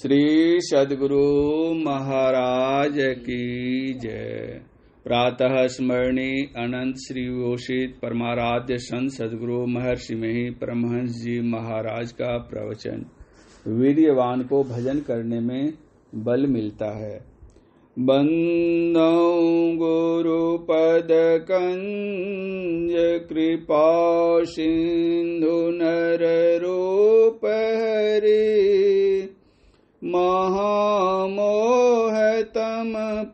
श्री सद्गुरु महाराज की जय। प्रातः स्मरणीय अनंत श्री घोषित परमाराध्य संत सद्गुरु महर्षि में ही परमहंस जी महाराज का प्रवचन वीर्यवान को भजन करने में बल मिलता है। बंदौ गुरु पद कंज कृपा सिंधु नर रूप हरि महामोहतम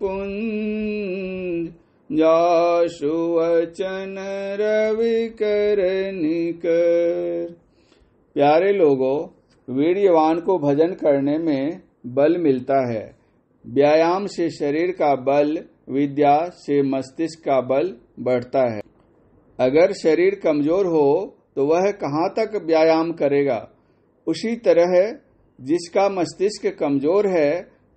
पुंज जाशु वचन रवि कर निकर। प्यारे लोगों, वीर्यवान को भजन करने में बल मिलता है। व्यायाम से शरीर का बल, विद्या से मस्तिष्क का बल बढ़ता है। अगर शरीर कमजोर हो तो वह कहाँ तक व्यायाम करेगा। उसी तरह जिसका मस्तिष्क कमजोर है,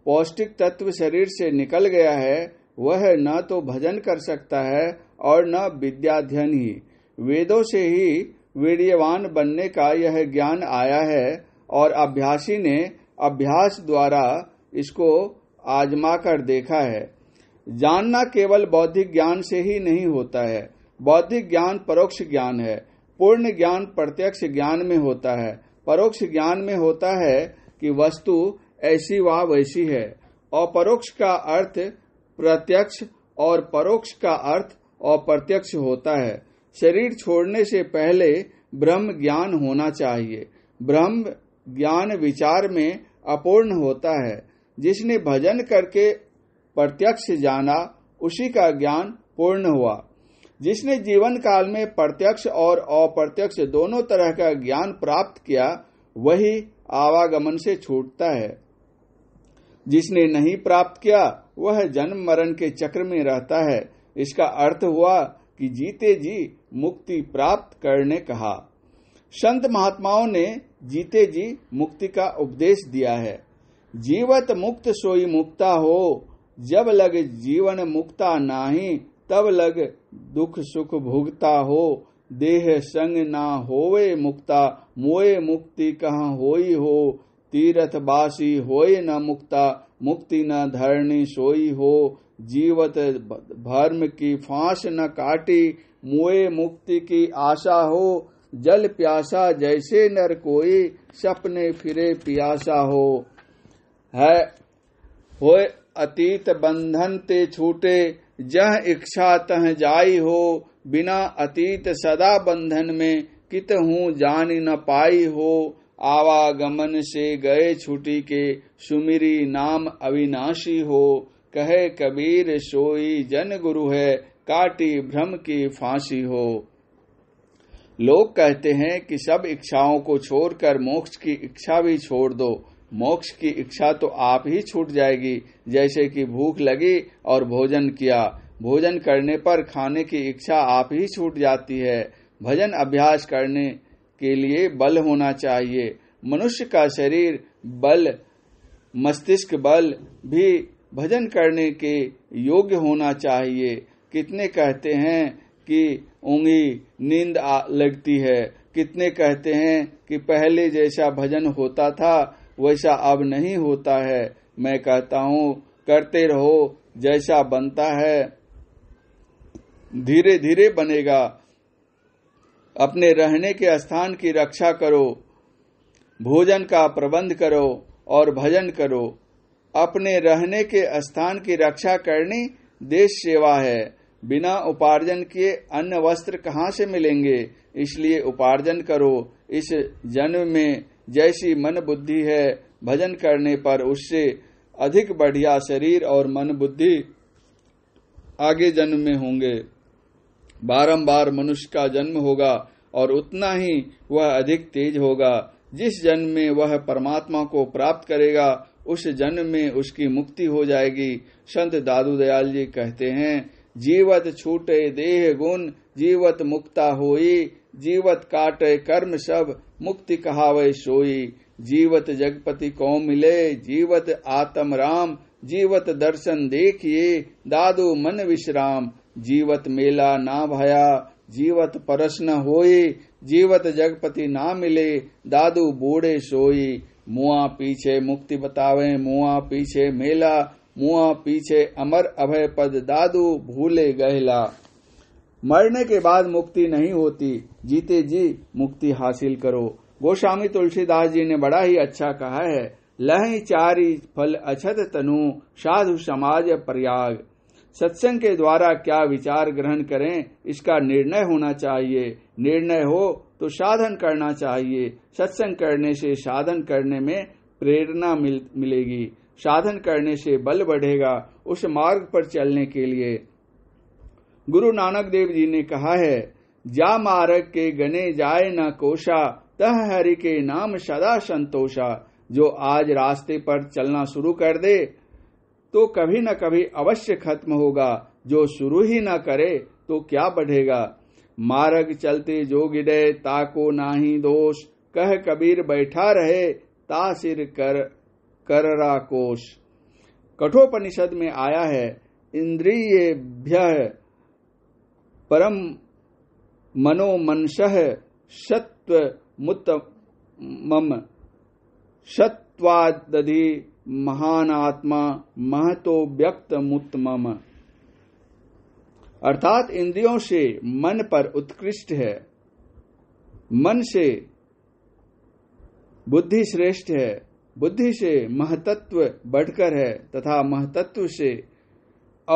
पौष्टिक तत्व शरीर से निकल गया है, वह न तो भजन कर सकता है और न विद्याध्ययन ही। वेदों से ही वीर्यवान बनने का यह ज्ञान आया है और अभ्यासी ने अभ्यास द्वारा इसको आजमा कर देखा है। जानना केवल बौद्धिक ज्ञान से ही नहीं होता है। बौद्धिक ज्ञान परोक्ष ज्ञान है। पूर्ण ज्ञान प्रत्यक्ष ज्ञान में होता है। परोक्ष ज्ञान में होता है कि वस्तु ऐसी वा वैसी है। अपरोक्ष का अर्थ प्रत्यक्ष और परोक्ष का अर्थ अप्रत्यक्ष होता है। शरीर छोड़ने से पहले ब्रह्म ज्ञान होना चाहिए। ब्रह्म ज्ञान विचार में अपूर्ण होता है। जिसने भजन करके प्रत्यक्ष जाना, उसी का ज्ञान पूर्ण हुआ। जिसने जीवन काल में प्रत्यक्ष और अप्रत्यक्ष दोनों तरह का ज्ञान प्राप्त किया, वही आवागमन से छूटता है। जिसने नहीं प्राप्त किया, वह जन्म मरण के चक्र में रहता है। इसका अर्थ हुआ कि जीते जी मुक्ति प्राप्त करने कहा। संत महात्माओं ने जीते जी मुक्ति का उपदेश दिया है। जीवत मुक्त सोई मुक्ता हो, जब लग जीवन मुक्ता नाही, तब लग दुख सुख भुगता हो। देह संग ना होवे मुक्ता, मोए मुक्ति कहाँ होई हो। तीरथ बासी होए न मुक्ता, मुक्ति न धरनी सोई हो। जीवत भर्म की फांस न काटी, मोए मुक्ति की आशा हो। जल प्यासा जैसे नर कोई, सपने फिरे पियासा हो। है होए अतीत बंधन ते छूटे, जह इच्छा तह जाई हो। बिना अतीत सदा बंधन में, कित हूँ जान न पाई हो। आवागमन से गए छुटी के, सुमिरी नाम अविनाशी हो। कहे कबीर सोई जन गुरु है, काटी भ्रम की फांसी हो। लोग कहते हैं कि सब इच्छाओं को छोड़कर मोक्ष की इच्छा भी छोड़ दो। मोक्ष की इच्छा तो आप ही छूट जाएगी, जैसे कि भूख लगी और भोजन किया। भोजन करने पर खाने की इच्छा आप ही छूट जाती है। भजन अभ्यास करने के लिए बल होना चाहिए। मनुष्य का शरीर बल, मस्तिष्क बल भी भजन करने के योग्य होना चाहिए। कितने कहते हैं कि ऊँगी नींद लगती है, कितने कहते हैं कि पहले जैसा भजन होता था वैसा अब नहीं होता है। मैं कहता हूँ, करते रहो, जैसा बनता है धीरे धीरे बनेगा। अपने रहने के स्थान की रक्षा करो, भोजन का प्रबंध करो और भजन करो। अपने रहने के स्थान की रक्षा करनी देश सेवा है। बिना उपार्जन किए अन्न वस्त्र कहाँ से मिलेंगे, इसलिए उपार्जन करो। इस जन्म में जैसी मन बुद्धि है, भजन करने पर उससे अधिक बढ़िया शरीर और मन बुद्धि आगे जन्म में होंगे। बारंबार मनुष्य का जन्म होगा और उतना ही वह अधिक तेज होगा। जिस जन्म में वह परमात्मा को प्राप्त करेगा, उस जन्म में उसकी मुक्ति हो जाएगी। संत दादू दयाल जी कहते हैं, जीवत छूटे देह गुण, जीवत मुक्ता होई। जीवत काटे कर्म सब, मुक्ति कहावे सोई। जीवत जगपति को मिले, जीवत आत्म राम। जीवत दर्शन देखिए, दादू मन विश्राम। जीवत मेला ना भया, जीवत परस न होई। जीवत जगपति ना मिले, दादू बूढ़े सोई। मुआ पीछे मुक्ति बतावे, मुआ पीछे मेला, मुआ पीछे अमर अभय पद दादू भूले गहला। मरने के बाद मुक्ति नहीं होती, जीते जी मुक्ति हासिल करो। गोस्वामी तुलसीदास जी ने बड़ा ही अच्छा कहा है, लहि चारि फल अछत तनु साधु समाज प्रयाग। सत्संग के द्वारा क्या विचार ग्रहण करें इसका निर्णय होना चाहिए। निर्णय हो तो साधन करना चाहिए। सत्संग करने से साधन करने में प्रेरणा मिलेगी। साधन करने से बल बढ़ेगा उस मार्ग पर चलने के लिए। गुरु नानक देव जी ने कहा है, जा मार्ग के गने जाए न कोशा, तह हरि के नाम सदा संतोषा। जो आज रास्ते पर चलना शुरू कर दे तो कभी न कभी अवश्य खत्म होगा। जो शुरू ही न करे तो क्या बढ़ेगा। मार्ग चलते जोगिडे, ताको नाही दोष, कह कबीर बैठा रहे तासिर कररा कोश। कठोपनिषद में आया है, इंद्रियेभ्य परम मनो मनसः सत्व मुत्तमम सत्वादधि महान आत्मा महतो व्यक्त मुत्तमम। अर्थात इंद्रियों से मन पर उत्कृष्ट है, मन से बुद्धि श्रेष्ठ है, बुद्धि से महतत्व बढ़कर है तथा महतत्व से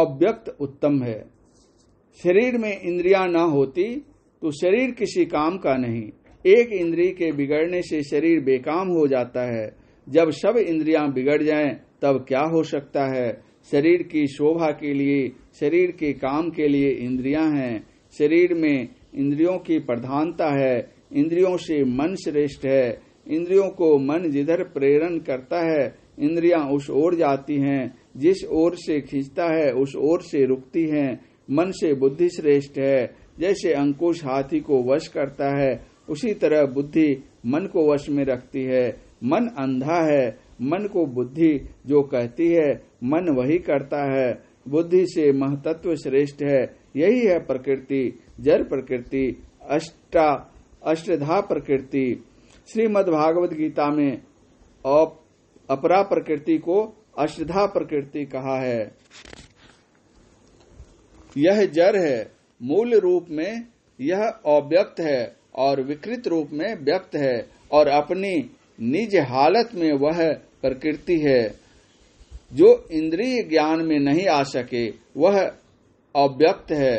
अव्यक्त उत्तम है। शरीर में इंद्रियां ना होती तो शरीर किसी काम का नहीं। एक इंद्रिय के बिगड़ने से शरीर बेकाम हो जाता है। जब सब इंद्रियां बिगड़ जाएं तब क्या हो सकता है। शरीर की शोभा के लिए, शरीर के काम के लिए इंद्रियां हैं। शरीर में इंद्रियों की प्रधानता है। इंद्रियों से मन श्रेष्ठ है। इंद्रियों को मन जिधर प्रेरण करता है इंद्रियां उस ओर जाती हैं, जिस ओर से खींचता है उस ओर से रुकती हैं। मन से बुद्धि श्रेष्ठ है। जैसे अंकुश हाथी को वश करता है उसी तरह बुद्धि मन को वश में रखती है। मन अंधा है, मन को बुद्धि जो कहती है मन वही करता है। बुद्धि से महतत्व श्रेष्ठ है। यही है प्रकृति, जड़ प्रकृति, अष्टधा प्रकृति। श्रीमद्भागवत गीता में अपरा प्रकृति को अष्टधा प्रकृति कहा है। यह जड़ है, मूल रूप में यह अव्यक्त है और विकृत रूप में व्यक्त है, और अपनी निज हालत में वह प्रकृति है। जो इंद्रिय ज्ञान में नहीं आ सके वह अव्यक्त है।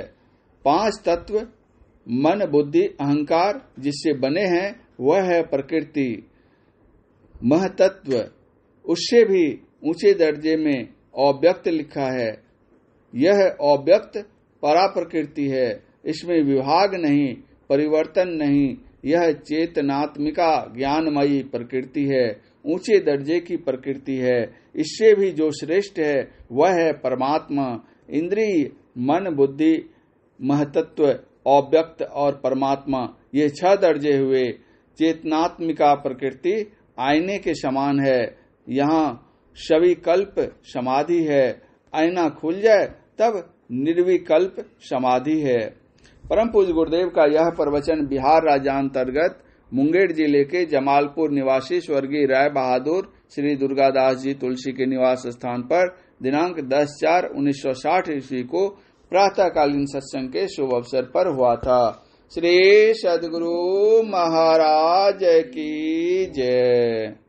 पांच तत्व मन, बुद्धि, अहंकार जिससे बने हैं वह है प्रकृति। महतत्व उससे भी ऊंचे दर्जे में अव्यक्त लिखा है। यह अव्यक्त परा प्रकृति है। इसमें विभाग नहीं, परिवर्तन नहीं। यह चेतनात्मिका ज्ञानमयी प्रकृति है, ऊंचे दर्जे की प्रकृति है। इससे भी जो श्रेष्ठ है वह है परमात्मा। इंद्रिय, मन, बुद्धि, महतत्व, अव्यक्त और परमात्मा, ये छह दर्जे हुए। चेतनात्मिका प्रकृति आईने के समान है। यहाँ सविकल्प समाधि है। आईना खुल जाए तब निर्विकल्प समाधि है। परम पूज्य गुरुदेव का यह प्रवचन बिहार राज्यांतर्गत मुंगेर जिले के जमालपुर निवासी स्वर्गीय राय बहादुर श्री दुर्गादास जी तुलसी के निवास स्थान पर दिनांक 10/4/1960 ईस्वी को प्रातःकालीन सत्संग के शुभ अवसर पर हुआ था। श्री सद्गुरु महाराज की जय।